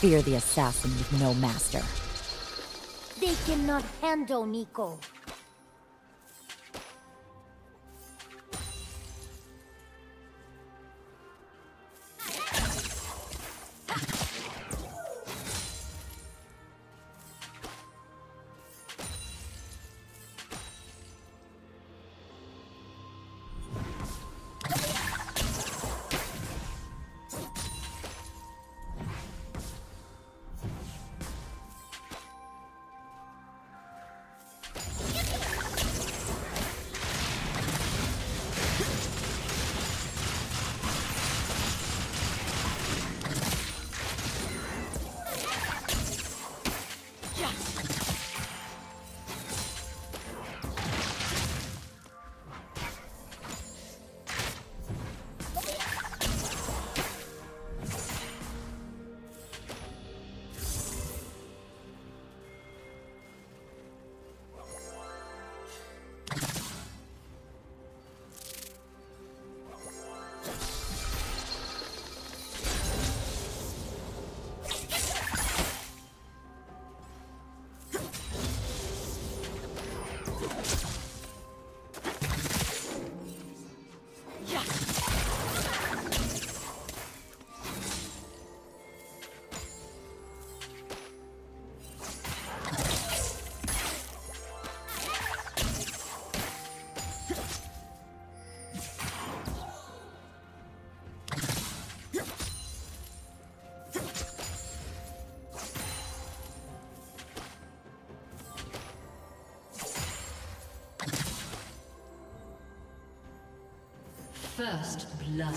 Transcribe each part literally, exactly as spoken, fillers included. Fear the assassin with no master. They cannot handle NEEKO. First blood.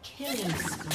Killing spree.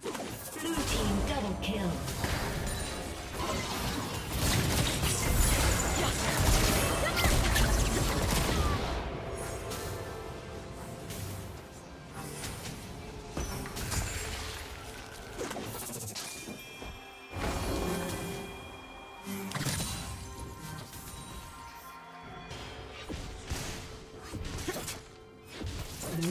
Blue team double kill. Blue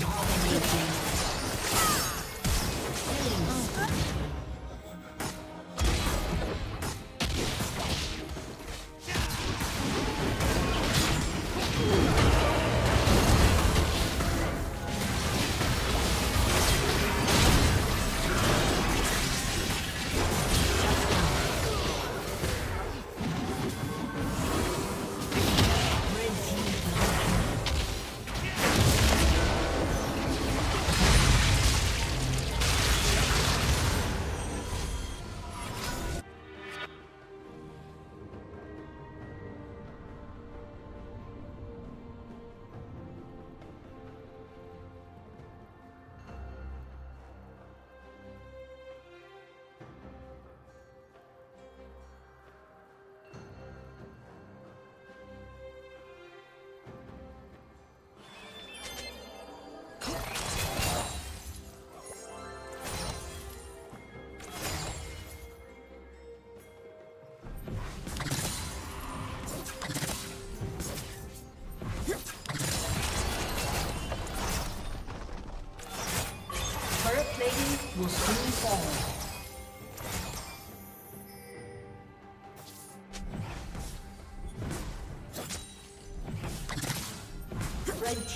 Dominating. will soon fall. Red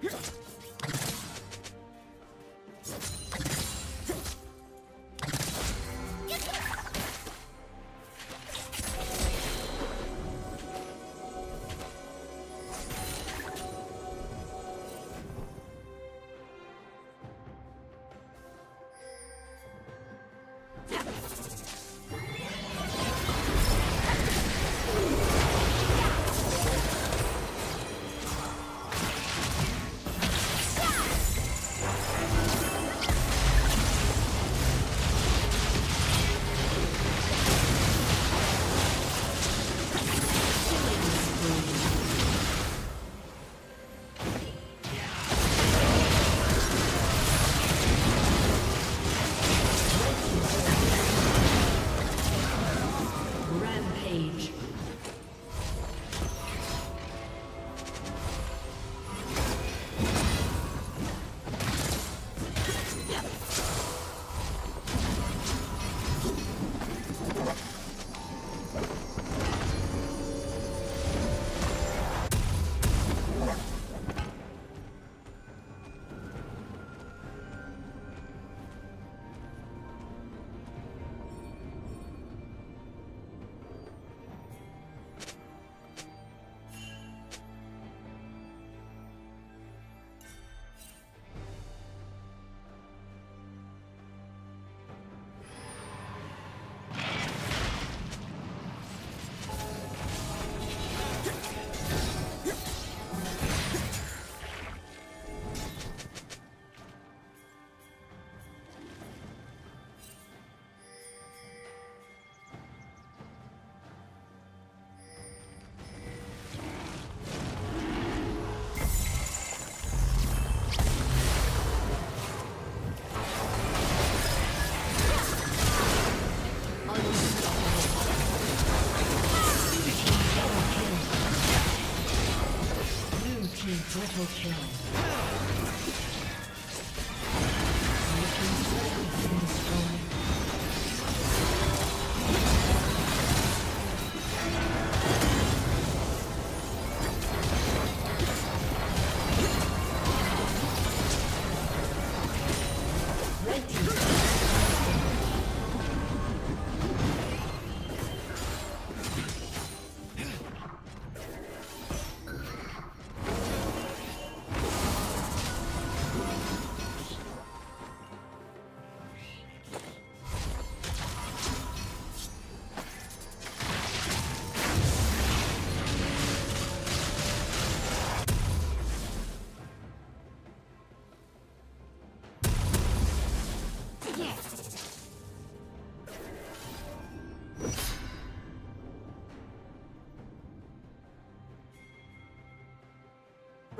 Yeah. Triple kill.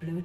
Blue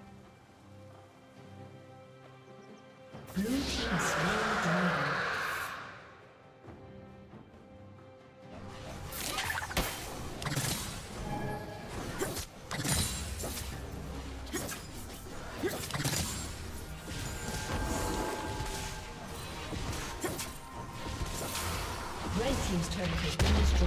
Team's turret has been destroyed.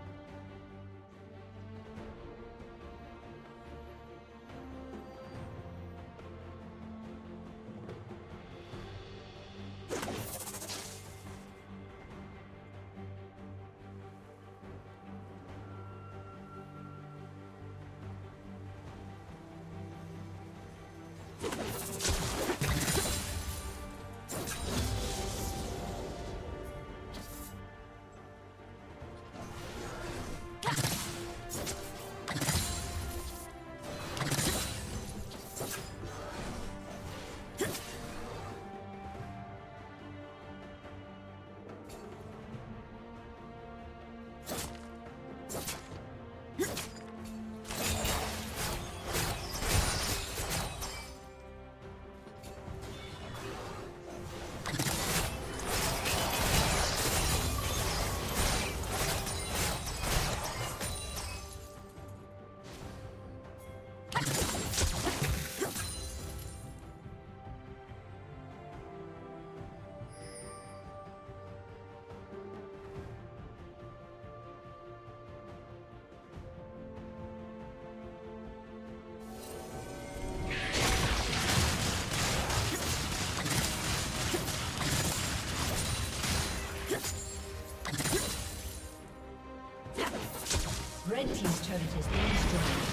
Red team's turret has been destroyed.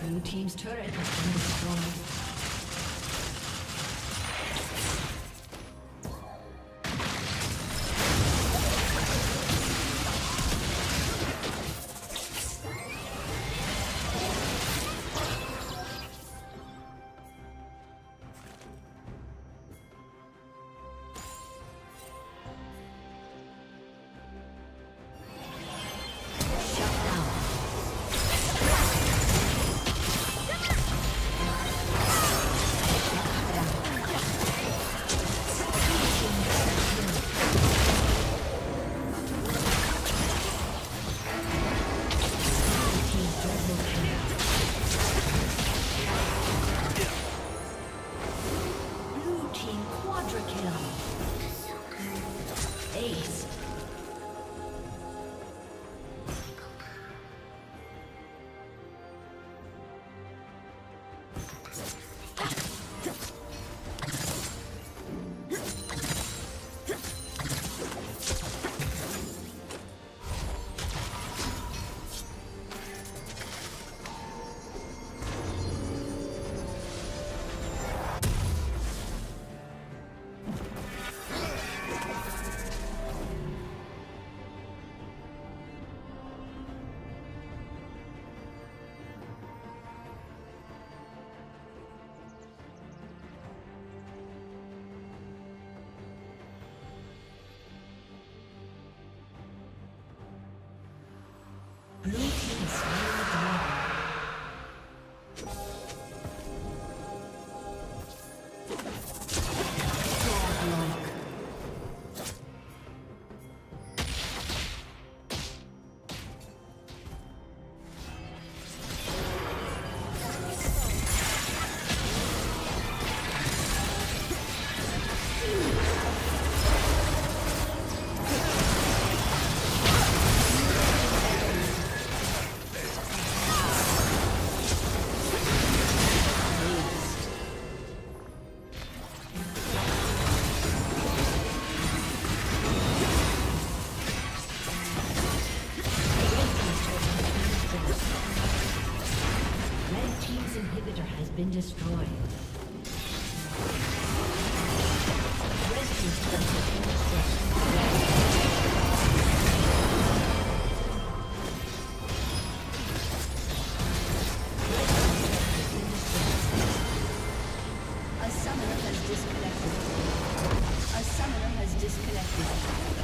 Blue team's turret has been destroyed. Yeah. destroyed. A summoner has disconnected. A summoner has disconnected.